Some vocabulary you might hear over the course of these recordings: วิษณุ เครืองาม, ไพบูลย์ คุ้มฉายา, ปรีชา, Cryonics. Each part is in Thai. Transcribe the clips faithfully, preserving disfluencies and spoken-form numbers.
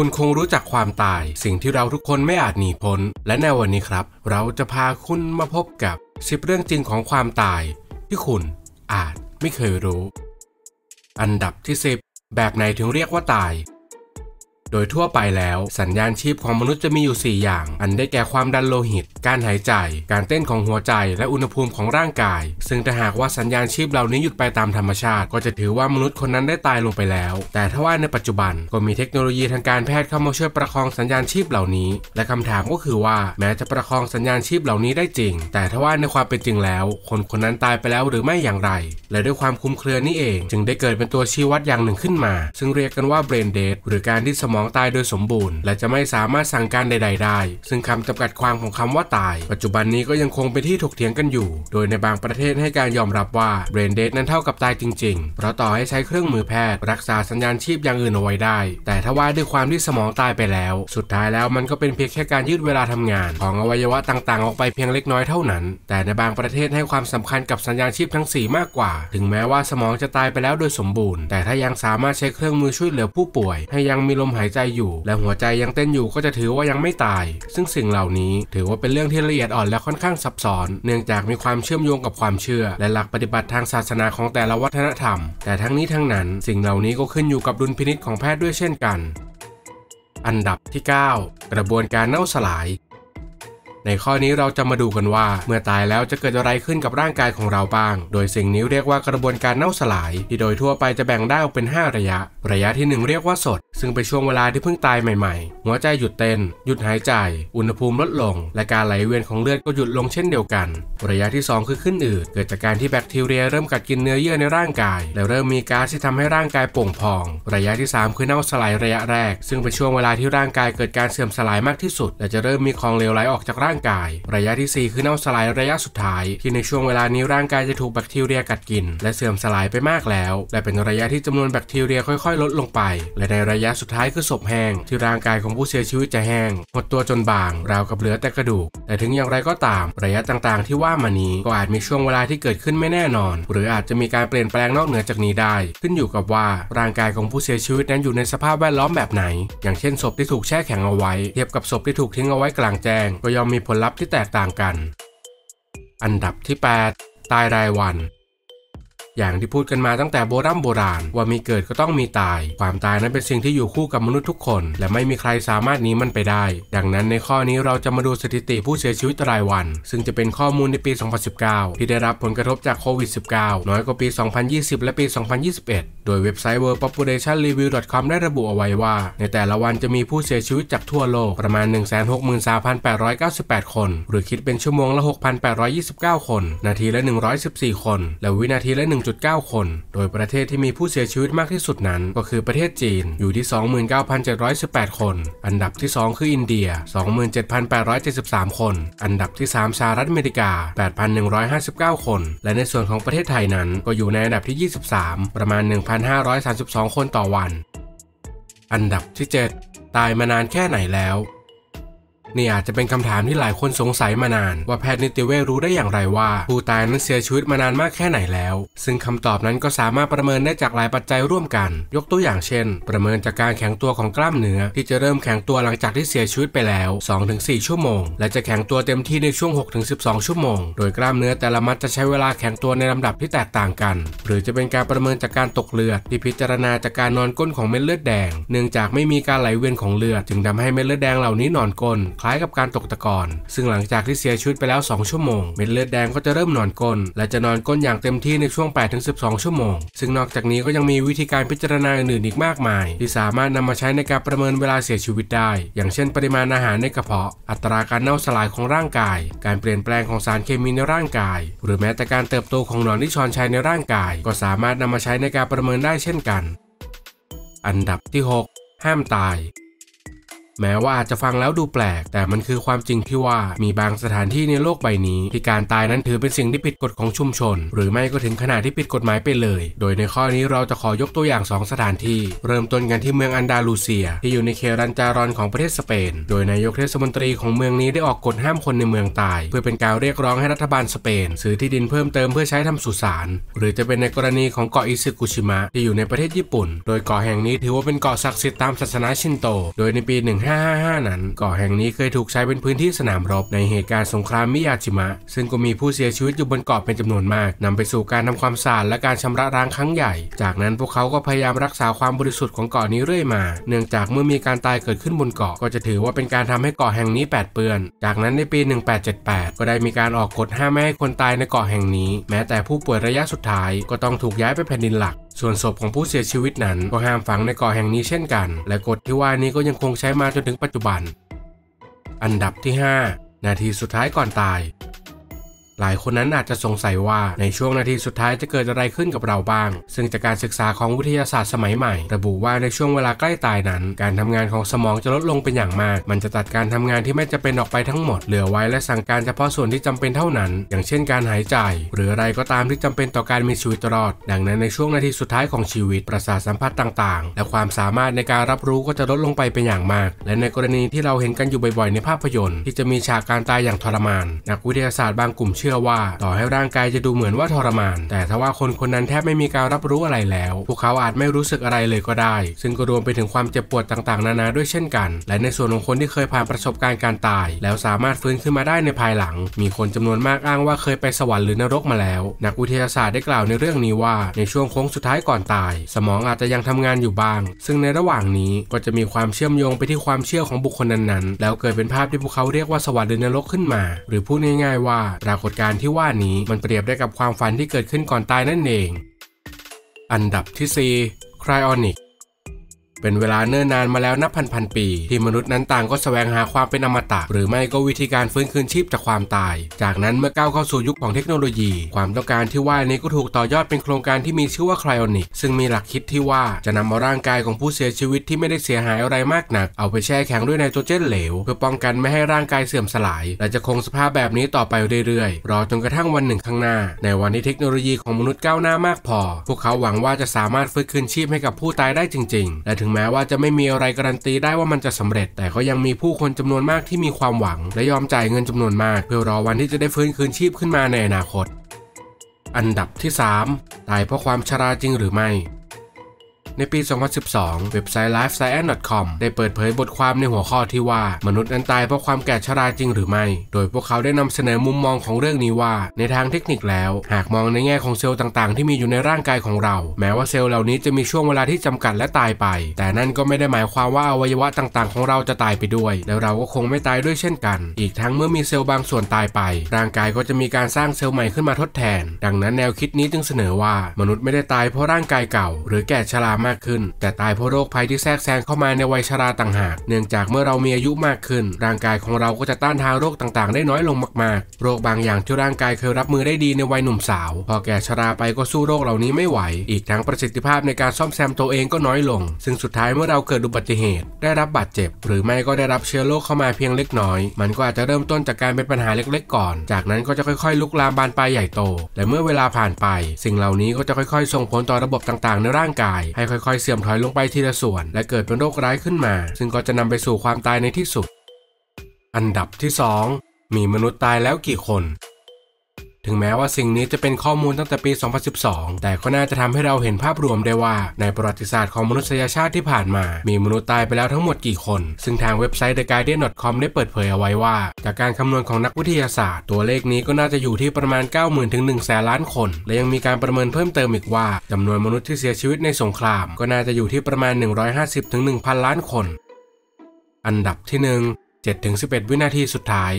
คุณคงรู้จักความตายสิ่งที่เราทุกคนไม่อาจหนีพ้นและในวันนี้ครับเราจะพาคุณมาพบกับสิบเรื่องจริงของความตายที่คุณอาจไม่เคยรู้อันดับที่สิบแบบไหนถึงเรียกว่าตายโดยทั่วไปแล้วสัญญาณชีพของมนุษย์จะมีอยู่สี่อย่างอันได้แก่ความดันโลหิตการหายใจการเต้นของหัวใจและอุณหภูมิของร่างกายซึ่งถ้าหากว่าสัญญาณชีพเหล่านี้หยุดไปตามธรรมชาติก็จะถือว่ามนุษย์คนนั้นได้ตายลงไปแล้วแต่ถ้าว่าในปัจจุบันก็มีเทคโนโลยีทางการแพทย์เข้ามาช่วยประคองสัญญาณชีพเหล่านี้และคำถามก็คือว่าแม้จะประคองสัญญาณชีพเหล่านี้ได้จริงแต่ถ้าว่าในความเป็นจริงแล้วคนคนนั้นตายไปแล้วหรือไม่อย่างไรและด้วยความคลุมเครือนี้เองจึงได้เกิดเป็นตัวชี้วัดอย่างหนึ่งขึ้นมาซึ่งเรียกกันว่า brain death หรือการที่สมองตายโดยสมบูรณ์และจะไม่สามารถสั่งการใดๆได้ซึ่งคำจำกัดความของคำว่าตายปัจจุบันนี้ก็ยังคงเป็นที่ถกเถียงกันอยู่โดยในบางประเทศให้การยอมรับว่า brain death นั้นเท่ากับตายจริงๆเพราะต่อให้ใช้เครื่องมือแพทย์รักษาสัญญาณชีพอย่างอื่นเอาไว้ได้แต่ถ้าว่าด้วยความที่สมองตายไปแล้วสุดท้ายแล้วมันก็เป็นเพียงแค่การยืดเวลาทำงานของอวัยวะต่างๆออกไปเพียงเล็กน้อยเท่านั้นแต่ในบางประเทศให้ความสำคัญกับสัญญาณชีพทั้งสี่มากกว่าถึงแม้ว่าสมองจะตายไปแล้วโดยสมบูรณ์แต่ถ้ายังสามารถใช้เครื่องมือช่วยเหลือผู้ป่วยให้ยังมีลมหายใจอยู่และหัวใจยังเต้นอยู่ก็จะถือว่ายังไม่ตายซึ่งสิ่งเหล่านี้ถือว่าเป็นเรื่องที่ละเอียดอ่อนและค่อนข้างซับซ้อนเนื่องจากมีความเชื่อมโยงกับความเชื่อและหลักปฏิบัติทางศาสนาของแต่ละวัฒนธรรมแต่ทั้งนี้ทั้งนั้นสิ่งเหล่านี้ก็ขึ้นอยู่กับดุลพินิจของแพทย์ด้วยเช่นกันอันดับที่เก้ากระบวนการเน่าสลายในข้อนี้เราจะมาดูกันว่าเมื่อตายแล้วจะเกิดอะไรขึ้นกับร่างกายของเราบ้างโดยสิ่งนี้เรียกว่ากระบวนการเน่าสลายที่โดยทั่วไปจะแบ่งได้ออกเป็นห้าระยะระยะที่หนึ่งเรียกว่าสดซึ่งเป็นช่วงเวลาที่เพิ่งตายใหม่ๆหัวใจหยุดเต้นหยุดหายใจอุณหภูมิลดลงและการไหลเวียนของเลือดก็หยุดลงเช่นเดียวกันระยะที่สองคือขึ้นอืดเกิดจากการที่แบคทีเรียเริ่มกัดกินเนื้อเยื่อในร่างกายและเริ่มมีก๊าซที่ทำให้ร่างกายโป่งพองระยะที่สามคือเน่าสลายระยะแรกซึ่งเป็นช่วงเวลาที่ร่างกายเกิดการเสื่อมสลายมากที่สุดและจะเริ่มมีของเหลวไหลออกจากร่างกายระยะที่สี่คือเน่าสลายระยะสุดท้ายที่ในช่วงเวลานี้ร่างกายจะถูกแบคทีเรียกัดกินและเสื่อมสลายไปมากแล้วและเป็นระยะที่จำนวนแบคทีเรียค่อยๆลดลงไปและในระยะสุดท้ายคือศพแห้งที่ร่างกายของผู้เสียชีวิตจะแห้งหมดตัวจนบางราวกับเหลือแต่กระดูกแต่ถึงอย่างไรก็ตามระยะต่างๆที่ว่ามานี้ก็อาจมีช่วงเวลาที่เกิดขึ้นไม่แน่นอนหรืออาจจะมีการเปลี่ยนแปลงนอกเหนือจากนี้ได้ขึ้นอยู่กับว่าร่างกายของผู้เสียชีวิตนั้นอยู่ในสภาพแวดล้อมแบบไหนอย่างเช่นศพที่ถูกแช่แข็งเอาไว้เทียบกับศพที่ถูกทิ้งเอาไว้กลางแจ้งก็ย่อมมีผลลัพธ์ที่แตกต่างกันอันดับที่แปดตายรายวันอย่างที่พูดกันมาตั้งแต่โบราณโบราณว่ามีเกิดก็ต้องมีตายความตายนั้นเป็นสิ่งที่อยู่คู่กับมนุษย์ทุกคนและไม่มีใครสามารถหนีมันไปได้ดังนั้นในข้อนี้เราจะมาดูสถิติผู้เสียชีวิตรายวันซึ่งจะเป็นข้อมูลในปีสองพันสิบเก้าที่ได้รับผลกระทบจากโควิด สิบเก้า น้อยกว่าปีสองพันยี่สิบและปีสองพันยี่สิบเอ็ดโดยเว็บไซต์ เวิลด์ ป๊อปูเลชั่น รีวิว ดอท คอม ได้ระบุเอาไว้ว่าในแต่ละวันจะมีผู้เสียชีวิตจากทั่วโลกประมาณ หนึ่งแสนหกหมื่นสามพันแปดร้อยเก้าสิบแปด คนหรือคิดเป็นชั่วโมงละ หกพันแปดร้อยยี่สิบเก้า คนนาทีละหนึ่งร้อยสิบสี่คนและวินาทีละ หนึ่งจุดเก้า คนโดยประเทศที่มีผู้เสียชีวิตมากที่สุดนั้นก็คือประเทศจีนอยู่ที่ สองหมื่นเก้าพันเจ็ดร้อยสิบแปด คนอันดับที่สองคืออินเดีย สองหมื่นเจ็ดพันแปดร้อยเจ็ดสิบสาม คนอันดับที่สามสหรัฐอเมริกา แปดพันหนึ่งร้อยห้าสิบเก้า คนและในส่วนของประเทศไทยนั้นก็อยู่ในอันดับที่ยี่สิบสามประมาณ หนึ่งพันห้าร้อยสามสิบสอง คนต่อวันอันดับที่เจ็ดตายมานานแค่ไหนแล้วนี่อาจจะเป็นคำถามที่หลายคนสงสัยมานานว่าแพทย์นิติเวชรู้ได้อย่างไรว่าผู้ตายนั้นเสียชีวิตมานานมากแค่ไหนแล้วซึ่งคำตอบนั้นก็สามารถประเมินได้จากหลายปัจจัยร่วมกันยกตัวอย่างเช่นประเมินจากการแข็งตัวของกล้ามเนื้อที่จะเริ่มแข็งตัวหลังจากที่เสียชีวิตไปแล้ว สองถึงสี่ ชั่วโมงและจะแข็งตัวเต็มที่ในช่วง หกถึงสิบสอง ชั่วโมงโดยกล้ามเนื้อแต่ละมัดจะใช้เวลาแข็งตัวในลำดับที่แตกต่างกันหรือจะเป็นการประเมินจากการตกเลือดที่พิจารณาจากการนอนก้นของเม็ดเลือดแดงเนื่องจากไม่มีการไหลเวียนของเลือดจึงทำให้เม็ดเลือดแดงเหล่านี้นอนก้นคล้ายกับการตกตะกอนซึ่งหลังจากที่เสียชีวิตไปแล้วสองชั่วโมงเม็ดเลือดแดงก็จะเริ่มนอนก้นและจะนอนก้นอย่างเต็มที่ในช่วง แปดถึงสิบสอง ชั่วโมงซึ่งนอกจากนี้ก็ยังมีวิธีการพิจารณาอื่นๆอีกมากมายที่สามารถนำมาใช้ในการประเมินเวลาเสียชีวิตได้อย่างเช่นปริมาณอาหารในกระเพาะอัตราการเน่าสลายของร่างกายการเปลี่ยนแปลงของสารเคมีในร่างกายหรือแม้แต่การเติบโตของหนอนที่ชอนชัยในร่างกายก็สามารถนำมาใช้ในการประเมินได้เช่นกันอันดับที่หกห้ามตาย แม้ว่าจะฟังแล้วดูแปลกแต่มันคือความจริงที่ว่ามีบางสถานที่ในโลกใบนี้ที่การตายนั้นถือเป็นสิ่งที่ผิดกฎของชุมชนหรือไม่ก็ถึงขนาดที่ผิดกฎหมายไปเลยโดยในข้อนี้เราจะขอยกตัวอย่างสองสถานที่เริ่มต้นกันที่เมืองอันดาลูเซียที่อยู่ในเขตรันจารอนของประเทศสเปนโดยนายกเทศมนตรีของเมืองนี้ได้ออกกฎห้ามคนในเมืองตายเพื่อเป็นการเรียกร้องให้รัฐบาลสเปนซื้อที่ดินเพิ่มเติมเพื่อใช้ทำสุสานหรือจะเป็นในกรณีของเกาะอิซึกุชิมะที่อยู่ในประเทศญี่ปุ่นโดยเกาะแห่งนี้ถือว่าเป็นเกาะศักดิ์สิทธิ์ตามศาสนาชินโตโดยในปีหนึ่งพันห้าร้อยห้าสิบห้านั้นเกาะแห่งนี้เคยถูกใช้เป็นพื้นที่สนามรบในเหตุการณ์สงครามมิยาจิมะซึ่งก็มีผู้เสียชีวิตอยู่บนเกาะเป็นจำนวนมากนำไปสู่การทำความสะอาดและการชำระล้างครั้งใหญ่จากนั้นพวกเขาก็พยายามรักษาความบริสุทธิ์ของเกาะนี้เรื่อยมาเนื่องจากเมื่อมีการตายเกิดขึ้นบนเกาะก็จะถือว่าเป็นการทำให้เกาะแห่งนี้แปดเปื้อนจากนั้นในปีหนึ่งพันแปดร้อยเจ็ดสิบแปดก็ได้มีการออกกฎห้ามไม่ให้คนตายในเกาะแห่งนี้แม้แต่ผู้ป่วยระยะสุดท้ายก็ต้องถูกย้ายไปแผ่นดินหลักส่วนศพของผู้เสียชีวิตนั้นก็ห้ามฝังในเกาะแห่งนี้เช่นกันและกฎที่ว่านี้ก็ยังคงใช้มาจนถึงปัจจุบันอันดับที่ห้านาทีสุดท้ายก่อนตายหลายคนนั้นอาจจะสงสัยว่าในช่วงนาทีสุดท้ายจะเกิดอะไรขึ้นกับเราบ้างซึ่งจากการศึกษาของวิทยาศาสตร์สมัยใหม่ระบุว่าในช่วงเวลาใกล้ตายนั้นการทำงานของสมองจะลดลงเป็นอย่างมากมันจะตัดการทำงานที่ไม่จะเป็นออกไปทั้งหมดเหลือไว้และสั่งการเฉพาะส่วนที่จำเป็นเท่านั้นอย่างเช่นการหายใจหรืออะไรก็ตามที่จำเป็นต่อการมีชีวิตรอดดังนั้นในช่วงนาทีสุดท้ายของชีวิตประสาทสัมผัสต่างๆและความสามารถในการรับรู้ก็จะลดลงไปเป็นอย่างมากและในกรณีที่เราเห็นกันอยู่บ่อยๆในภาพยนตร์ที่จะมีฉากการตายอย่างทรมานนักวิทยาศาสตร์บางกลุ่มเชื่อว่าต่อให้ร่างกายจะดูเหมือนว่าทรมานแต่ถ้าว่าคนคนนั้นแทบไม่มีการรับรู้อะไรแล้วพวกเขาอาจไม่รู้สึกอะไรเลยก็ได้ซึ่งก็รวมไปถึงความเจ็บปวดต่างๆนานาด้วยเช่นกันและในส่วนของคนที่เคยผ่านประสบการณ์การตายแล้วสามารถฟื้นขึ้นมาได้ในภายหลังมีคนจำนวนมากอ้างว่าเคยไปสวรรค์หรือนรกมาแล้วนักวิทยาศาสตร์ได้กล่าวในเรื่องนี้ว่าในช่วงโค้งสุดท้ายก่อนตายสมองอาจจะยังทำงานอยู่บ้างซึ่งในระหว่างนี้ก็จะมีความเชื่อมโยงไปที่ความเชื่อของบุคคลนั้นๆแล้วเกิดเป็นภาพที่พวกเขาเรียกว่าสวรรค์หรือนรกขึ้นมาหรือพูดง่ายๆว่าปรากฏการณ์ที่ว่านี้มันเปรียบได้กับความฝันที่เกิดขึ้นก่อนตายนั่นเองอันดับที่สี่ Cryonicsเป็นเวลาเนิ่นนานมาแล้วนับพันพันปีที่มนุษย์นั้นต่างก็แสวงหาความเป็นอมตะหรือไม่ก็วิธีการฟื้นคืนชีพจากความตายจากนั้นเมื่อก้าวเข้าสู่ยุคของเทคโนโลยีความต้องการที่ว่านี้ก็ถูกต่อยอดเป็นโครงการที่มีชื่อว่า Cryonics ซึ่งมีหลักคิดที่ว่าจะนำเอาร่างกายของผู้เสียชีวิตที่ไม่ได้เสียหายอะไรมากนักเอาไปแช่แข็งด้วยไนโตรเจนเหลวเพื่อป้องกันไม่ให้ร่างกายเสื่อมสลายและจะคงสภาพแบบนี้ต่อไปเรื่อยๆรอจนกระทั่งวันหนึ่งข้างหน้าในวันที่เทคโนโลยีของมนุษย์ก้าวหน้ามากพอพวกเขาหวังว่าจะสามารถฟื้นคืนชีพให้กับผู้ตายได้จริงๆและแม้ว่าจะไม่มีอะไรการันตีได้ว่ามันจะสำเร็จแต่ก็ยังมีผู้คนจำนวนมากที่มีความหวังและยอมจ่ายเงินจำนวนมากเพื่อรอวันที่จะได้ฟื้นคืนชีพขึ้นมาในอนาคตอันดับที่สามตายเพราะความชราจริงหรือไม่ในปีสองพันสิบสองเว็บไซต์ ไลฟ์ไซแอนซ์ ดอท คอม ได้เปิดเผยบทความในหัวข้อที่ว่ามนุษย์นั้นตายเพราะความแก่ชราจริงหรือไม่โดยพวกเขาได้นำเสนอมุมมองของเรื่องนี้ว่าในทางเทคนิคแล้วหากมองในแง่ของเซลล์ต่างๆที่มีอยู่ในร่างกายของเราแม้ว่าเซลล์เหล่านี้จะมีช่วงเวลาที่จำกัดและตายไปแต่นั่นก็ไม่ได้หมายความว่าอวัยวะต่างๆของเราจะตายไปด้วยแล้วเราก็คงไม่ตายด้วยเช่นกันอีกทั้งเมื่อมีเซลล์บางส่วนตายไปร่างกายก็จะมีการสร้างเซลล์ใหม่ขึ้นมาทดแทนดังนั้นแนวคิดนี้จึงเสนอว่ามนุษย์ไม่ได้ตายเพราะร่างกายเก่าหรือแก่ชรามากขึ้นแต่ตายเพราะโรคภัยที่แทรกแซงเข้ามาในวัยชราต่างหากเนื่องจากเมื่อเรามีอายุมากขึ้นร่างกายของเราก็จะต้านทานโรคต่างๆได้น้อยลงมากๆโรคบางอย่างที่ร่างกายเคยรับมือได้ดีในวัยหนุ่มสาวพอแก่ชราไปก็สู้โรคเหล่านี้ไม่ไหวอีกทั้งประสิทธิภาพในการซ่อมแซมตัวเองก็น้อยลงซึ่งสุดท้ายเมื่อเราเกิดอุบัติเหตุได้รับบาดเจ็บหรือไม่ก็ได้รับเชื้อโรคเข้ามาเพียงเล็กน้อยมันก็อาจจะเริ่มต้นจากการเป็นปัญหาเล็กๆก่อนจากนั้นก็จะค่อยๆลุกลามบานปลายใหญ่โตและเมื่อเวลาผ่านไปสิ่งเหล่านี้ก็จะค่อยๆส่งผลต่อระบบต่างๆในร่างกายให้ค่อยๆเสื่อมถอยลงไปทีละส่วนและเกิดเป็นโรคร้ายขึ้นมาซึ่งก็จะนำไปสู่ความตายในที่สุดอันดับที่สองมีมนุษย์ตายแล้วกี่คนถึงแม้ว่าสิ่งนี้จะเป็นข้อมูลตั้งแต่ปีสองพันสิบสองแต่ก็น่าจะทำให้เราเห็นภาพรวมได้ว่าในประวัติศาสตร์ของมนุษยชาติที่ผ่านมามีมนุษย์ตายไปแล้วทั้งหมดกี่คนซึ่งทางเว็บไซต์ เดอะ ไกเดียน ดอท คอม ได้เปิดเผยเอาไว้ว่าจากการคำนวณของนักวิทยาศาสตร์ตัวเลขนี้ก็น่าจะอยู่ที่ประมาณ เก้าหมื่นถึงหนึ่งแสน ล้านคนและยังมีการประเมินเพิ่มเติมอีกว่าจำนวนมนุษย์ที่เสียชีวิตในสงครามก็น่าจะอยู่ที่ประมาณ หนึ่งร้อยห้าสิบถึงหนึ่งพัน ล้านคนอันดับที่หนึ่ง เจ็ดถึงสิบเอ็ด วินาทีสุดท้าย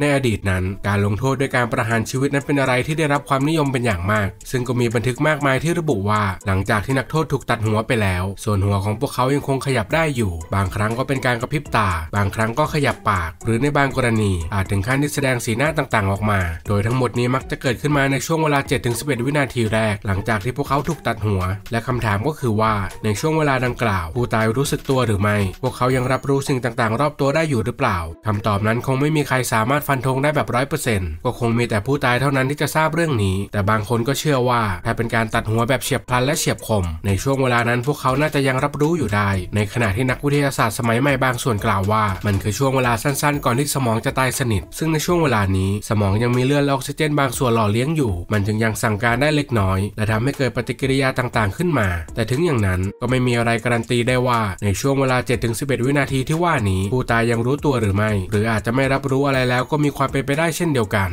ในอดีตนั้นการลงโทษด้วยการประหารชีวิตนั้นเป็นอะไรที่ได้รับความนิยมเป็นอย่างมากซึ่งก็มีบันทึกมากมายที่ระบุว่าหลังจากที่นักโทษถูกตัดหัวไปแล้วส่วนหัวของพวกเขายังคงขยับได้อยู่บางครั้งก็เป็นการกระพริบตาบางครั้งก็ขยับปากหรือในบางกรณีอาจถึงขั้นที่แสดงสีหน้าต่างๆออกมาโดยทั้งหมดนี้มักจะเกิดขึ้นมาในช่วงเวลา เจ็ดถึงสิบเอ็ด วินาทีแรกหลังจากที่พวกเขาถูกตัดหัวและคำถามก็คือว่าในช่วงเวลาดังกล่าวผู้ตายรู้สึกตัวหรือไม่พวกเขายังรับรู้สิ่งต่างๆรอบตัวได้อยู่หรือเปล่าคำตอบนั้นคงไม่มีใครสามารถฟันธงได้แบบ ร้อยเปอร์เซ็นต์ ก็คงมีแต่ผู้ตายเท่านั้นที่จะทราบเรื่องนี้แต่บางคนก็เชื่อว่าถ้าเป็นการตัดหัวแบบเฉียบพลันและเฉียบคมในช่วงเวลานั้นพวกเขาน่าจะยังรับรู้อยู่ได้ในขณะที่นักวิทยาศาสตร์สมัยใหม่บางส่วนกล่าวว่ามันคือช่วงเวลาสั้นๆก่อนที่สมองจะตายสนิทซึ่งในช่วงเวลานี้สมองยังมีเลือดและออกซิเจนบางส่วนหล่อเลี้ยงอยู่มันจึงยังสั่งการได้เล็กน้อยและทำให้เกิดปฏิกิริยาต่างๆขึ้นมาแต่ถึงอย่างนั้นก็ไม่มีอะไรการันตีได้ว่าในช่วงเวลา เจ็ดถึงสิบเอ็ด วินาทีที่ว่านี้ผู้ตายยังรู้ตัวหรือไม่หรืออาจจะไม่รับรู้อะไรแล้วก็มีความเป็นไปได้เช่นเดียวกัน